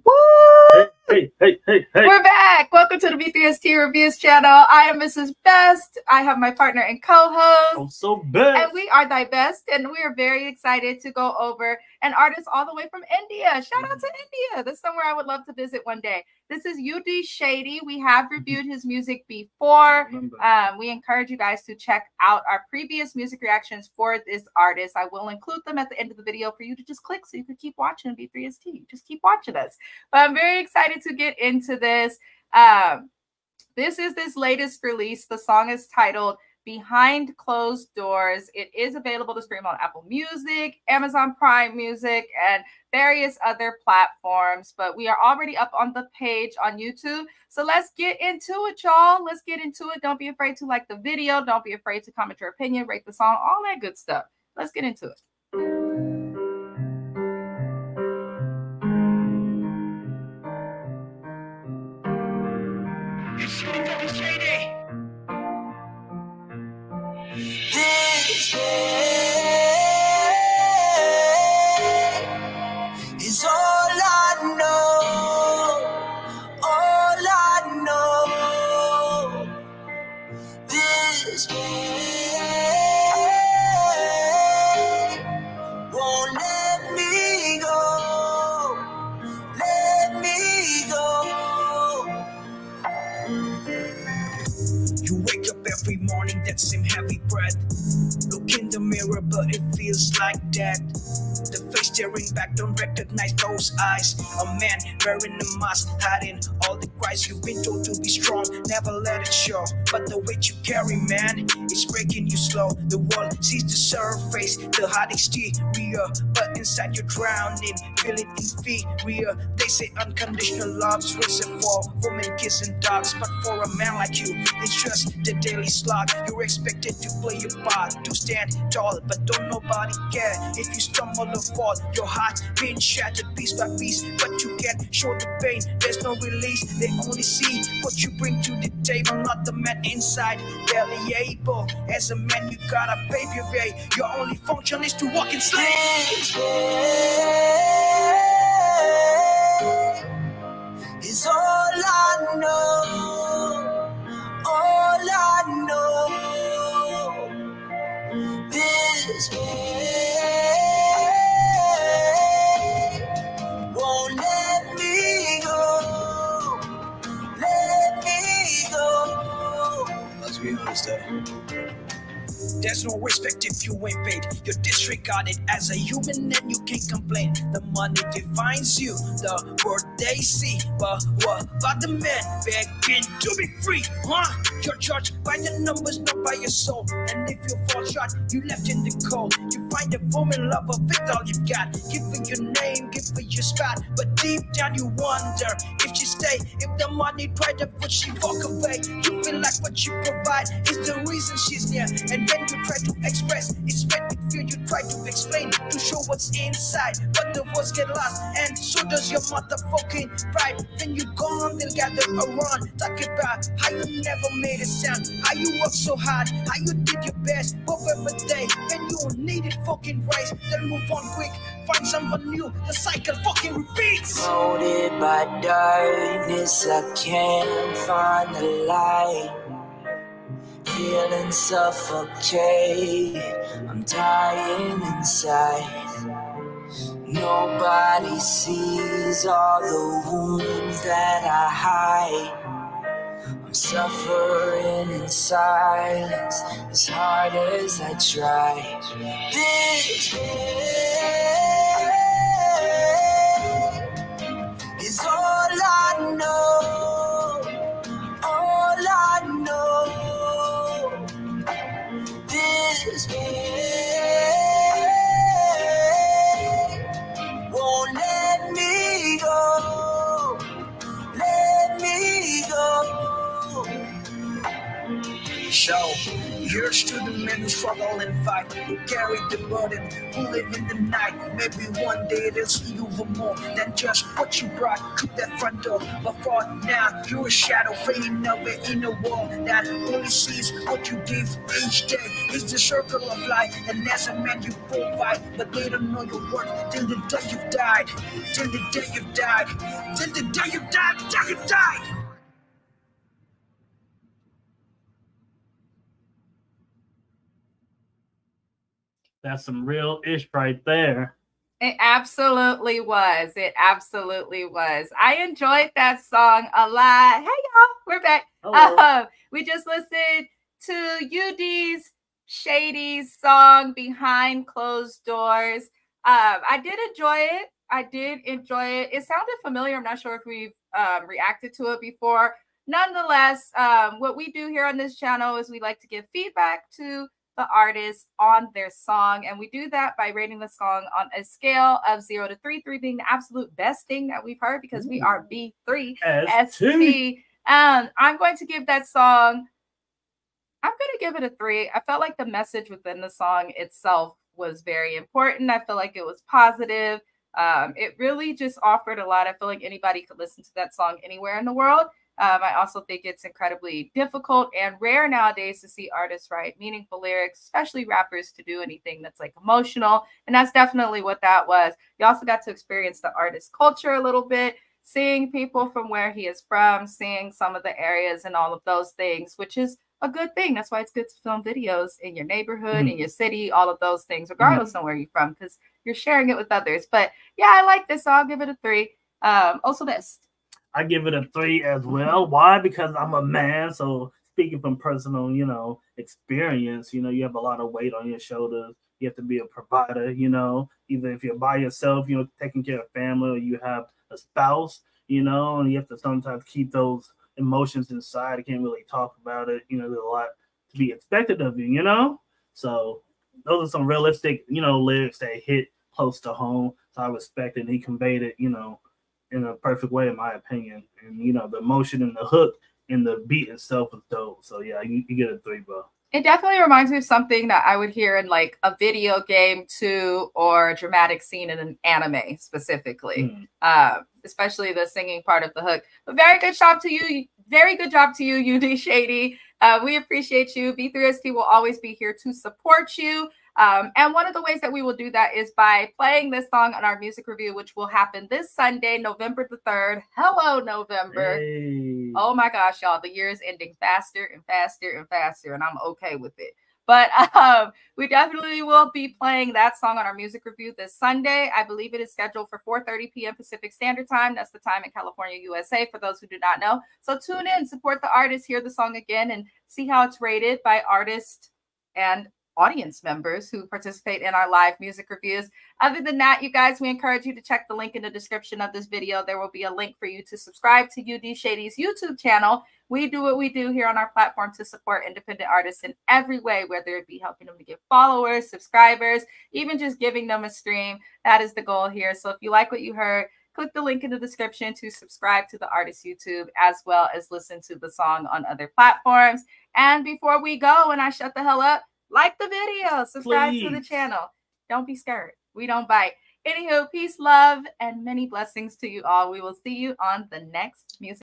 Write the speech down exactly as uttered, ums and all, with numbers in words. Woo! Hey, hey, hey, hey. We're back. Welcome to the B three S T Reviews channel. I am Missus Best. I have my partner and co-host. I'm so best. And we are Thy Best. And we are very excited to go over an artist all the way from India. Shout out to India. That's somewhere I would love to visit one day. This is U D Shady. We have reviewed his music before. Um, we encourage you guys to check out our previous music reactions for this artist. I will include them at the end of the video for you to just click so you can keep watching B three S T. Just keep watching us. But I'm very excited to get into this. Um, this is this latest release. The song is titled Behind Closed Doors. It is available to stream on Apple Music, Amazon Prime Music, and various other platforms, but we are already up on the page on YouTube. So let's get into it, y'all. Let's get into it. Don't be afraid to like the video. Don't be afraid to comment your opinion, rate the song, all that good stuff. Let's get into it. Every morning, that same heavy breath. Look in the mirror, but it feels like death. The face staring back, don't recognize those eyes. A man wearing a mask, hiding all the cries. You've been told to be strong, never let it show. But the weight you carry, man, it's breaking you slow. The world sees the surface, the heart exterior, but inside you're drowning, feeling inferior. They say unconditional love's reserved for women, kissing dogs, but for a man like you, it's just the daily slog. You're expected to play your part, to stand tall, but don't nobody care if you stumble or fall. Your heart's been shattered piece by piece, but you can't show the pain. There's no release. They only see what you bring to the table, not the man inside. Barely able. As a man, you gotta pave your way. Your only function is to walk in slaves. Is all I know. This way won't let me go, let me go. Let's be honest, eh? There's no respect if you ain't paid. You're disregarded as a human and you can't complain. The money defines you, the world they see. But what about the man begging to be free? Huh? You're judged by the numbers, not by your soul. And if you fall short, you left in the cold. You find a woman lover, with all you got. Give her your name, give her your spot. But deep down you wonder if she stay. If the money tried to put she walk away, you feel like what you provide is the reason she's near. And when you try to express, it's when you feel you try to explain, to show what's inside, but the words get lost, and so does your motherfucking pride. When you gone, they'll gather around, talk about how you never made a sound, how you worked so hard, how you did your best, but every day, when you needed fucking rice, then move on quick, find someone new, the cycle fucking repeats. Molded by darkness, I can't find the light. Feeling suffocated, I'm dying inside. Nobody sees all the wounds that I hide. I'm suffering in silence as hard as I try. This way is all I know. This way won't let me go, let me go. show. Here's to the men who struggle and fight, who carry the burden, who live in the night. Maybe one day they'll see you for more than just what you brought to that front door. But for now, you're a shadow fading of an inner wall that only sees what you give each day. It's the circle of life, and as a man you provide, but they don't know your worth till the day you've died, till the day you've died, till the day you've died, till you've died. That's some real ish right there. It absolutely was. It absolutely was. I enjoyed that song a lot. Hey, y'all, we're back. Uh, we just listened to U D's Shady's song, Behind Closed Doors. Um, I did enjoy it. I did enjoy it. It sounded familiar. I'm not sure if we've um, reacted to it before. Nonetheless, um, what we do here on this channel is we like to give feedback to the artist on their song, and we do that by rating the song on a scale of zero to three, three being the absolute best thing that we've heard because we are B three S T. Um, I'm going to give that song, I'm going to give it a three. I felt like the message within the song itself was very important. I feel like it was positive. Um, it really just offered a lot. I feel like anybody could listen to that song anywhere in the world. Um, I also think it's incredibly difficult and rare nowadays to see artists write meaningful lyrics, especially rappers, to do anything that's like emotional. And that's definitely what that was. You also got to experience the artist culture a little bit, seeing people from where he is from, seeing some of the areas and all of those things, which is a good thing. That's why it's good to film videos in your neighborhood, mm. in your city, all of those things, regardless mm. of where you're from, because you're sharing it with others. But yeah, I like this. So I'll give it a three. Um, also this. I give it a three as well. Why? Because I'm a man. So speaking from personal, you know, experience, you know, you have a lot of weight on your shoulders. You have to be a provider, you know, either if you're by yourself, you know, taking care of family, or you have a spouse, you know, and you have to sometimes keep those emotions inside. I can't really talk about it. You know, there's a lot to be expected of you, you know? So those are some realistic, you know, lyrics that hit close to home. So I respect it. He conveyed it, you know, in a perfect way, in my opinion. And, you know, the emotion and the hook and the beat itself is dope. So, yeah, you, you get a three, bro. It definitely reminds me of something that I would hear in, like, a video game, too, or a dramatic scene in an anime, specifically. Mm. Uh, especially the singing part of the hook. But very good job to you. Very good job to you, U D Shady. Uh, we appreciate you. B three S T will always be here to support you. Um, and one of the ways that we will do that is by playing this song on our music review, which will happen this Sunday, November the third. Hello, November. Hey. Oh, my gosh, y'all. The year is ending faster and faster and faster, and I'm okay with it. But um, we definitely will be playing that song on our music review this Sunday. I believe it is scheduled for four thirty p m Pacific Standard Time. That's the time in California, U S A, for those who do not know. So tune in, support the artist, hear the song again, and see how it's rated by artists and audience members who participate in our live music reviews. Other than that, you guys, we encourage you to check the link in the description of this video. There will be a link for you to subscribe to U D Shady's YouTube channel. We do what we do here on our platform to support independent artists in every way, whether it be helping them to get followers, subscribers, even just giving them a stream. That is the goal here. So if you like what you heard, click the link in the description to subscribe to the artist's YouTube, as well as listen to the song on other platforms. And before we go and I shut the hell up, like the video, subscribe Please. to the channel. Don't be scared. We don't bite. Anywho, peace, love, and many blessings to you all. We will see you on the next music.